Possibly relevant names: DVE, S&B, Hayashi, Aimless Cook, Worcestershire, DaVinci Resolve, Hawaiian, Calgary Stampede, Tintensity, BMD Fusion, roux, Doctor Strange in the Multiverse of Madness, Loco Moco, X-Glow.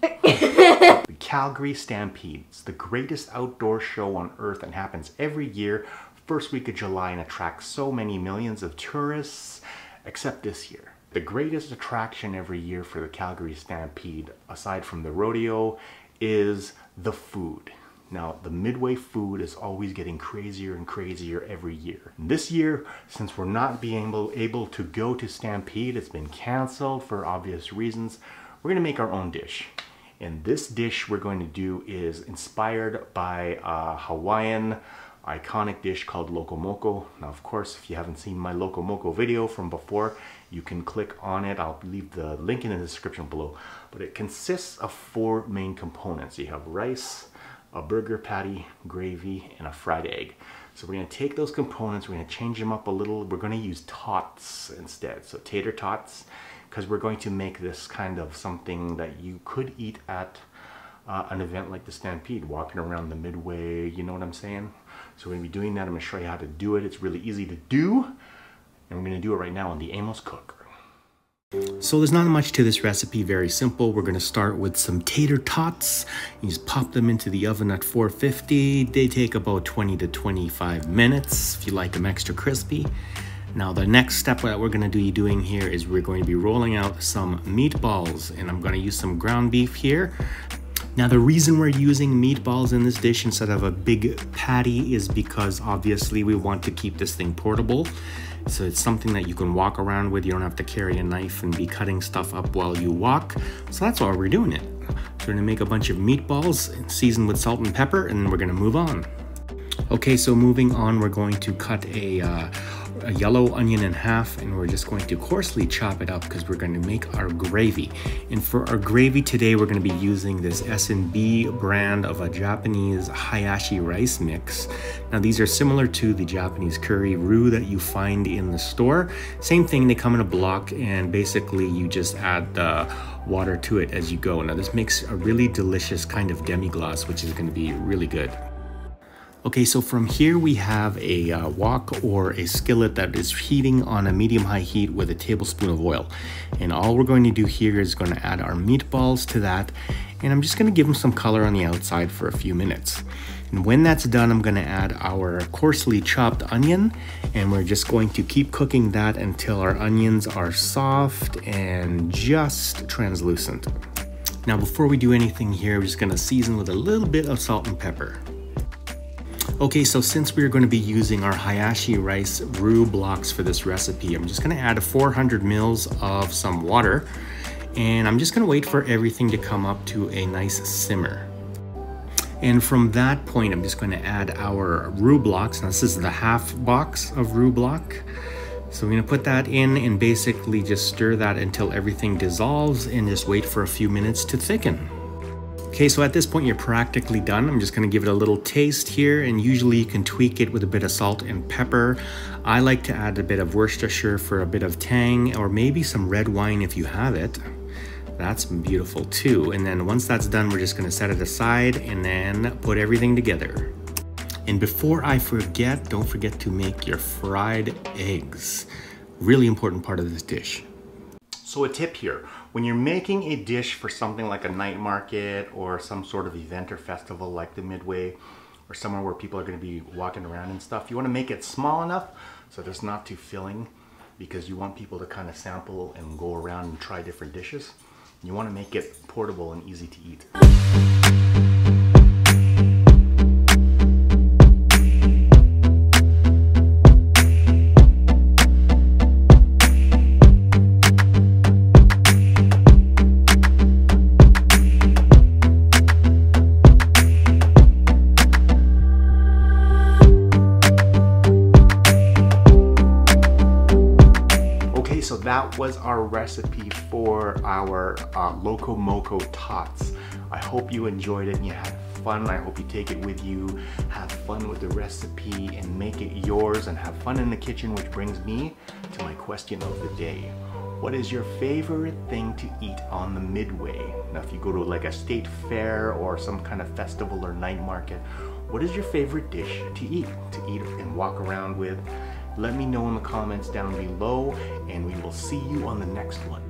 The Calgary Stampede. It's the greatest outdoor show on earth and happens every year, first week of July, and attracts so many millions of tourists, except this year. The greatest attraction every year for the Calgary Stampede, aside from the rodeo, is the food. Now, the Midway food is always getting crazier and crazier every year. This year, since we're not being able to go to Stampede, it's been canceled for obvious reasons, we're gonna make our own dish. And this dish we're going to do is inspired by a Hawaiian iconic dish called Loco Moco. Now, of course, if you haven't seen my Loco Moco video from before, you can click on it. I'll leave the link in the description below. But it consists of four main components. You have rice, a burger patty, gravy, and a fried egg. So we're gonna take those components, we're gonna change them up a little. We're gonna use tots instead, so tater tots, because we're going to make this kind of something that you could eat at an event like the Stampede, walking around the Midway, you know what I'm saying? So we're gonna be doing that. I'm gonna show you how to do it. It's really easy to do, and we're gonna do it right now on the Aimless Cook. So there's not much to this recipe, very simple. We're gonna start with some tater tots. You just pop them into the oven at 450. They take about 20 to 25 minutes if you like them extra crispy. Now the next step that we're gonna be doing here is we're going to be rolling out some meatballs, and I'm gonna use some ground beef here. Now the reason we're using meatballs in this dish instead of a big patty is because obviously we want to keep this thing portable. So it's something that you can walk around with. You don't have to carry a knife and be cutting stuff up while you walk. So that's why we're doing it. So we're gonna make a bunch of meatballs, seasoned with salt and pepper, and then we're gonna move on. Okay, so moving on, we're going to cut a yellow onion in half, and we're just going to coarsely chop it up because we're going to make our gravy. And for our gravy today, we're going to be using this S&B brand of a Japanese Hayashi rice mix. Now these are similar to the Japanese curry roux that you find in the store. Same thing, they come in a block, and basically you just add the water to it as you go. Now this makes a really delicious kind of demi-glace, which is going to be really good. Okay, so from here we have a wok or a skillet that is heating on a medium-high heat with a tablespoon of oil. And all we're going to do here is going to add our meatballs to that. And I'm just going to give them some color on the outside for a few minutes. And when that's done, I'm going to add our coarsely chopped onion. And we're just going to keep cooking that until our onions are soft and just translucent. Now, before we do anything here, we're just going to season with a little bit of salt and pepper. Okay, so since we're going to be using our Hayashi rice roux blocks for this recipe, I'm just going to add 400 mils of some water, and I'm just going to wait for everything to come up to a nice simmer. And from that point, I'm just going to add our roux blocks. Now this is the half box of roux block. So we're going to put that in and basically just stir that until everything dissolves and just wait for a few minutes to thicken. Okay, so at this point you're practically done. I'm just gonna give it a little taste here, and usually you can tweak it with a bit of salt and pepper. I like to add a bit of Worcestershire for a bit of tang, or maybe some red wine if you have it. That's beautiful too. And then once that's done, we're just gonna set it aside and then put everything together. And before I forget, don't forget to make your fried eggs. Really important part of this dish. So a tip here, when you're making a dish for something like a night market or some sort of event or festival like the Midway or somewhere where people are going to be walking around and stuff, you want to make it small enough so that it's not too filling, because you want people to kind of sample and go around and try different dishes. You want to make it portable and easy to eat. So that was our recipe for our Loco Moco tots. I hope you enjoyed it and you had fun. I hope you take it with you, have fun with the recipe and make it yours, and have fun in the kitchen, which brings me to my question of the day. What is your favorite thing to eat on the Midway? Now, if you go to like a state fair or some kind of festival or night market, what is your favorite dish to eat and walk around with? Let me know in the comments down below, and we will see you on the next one.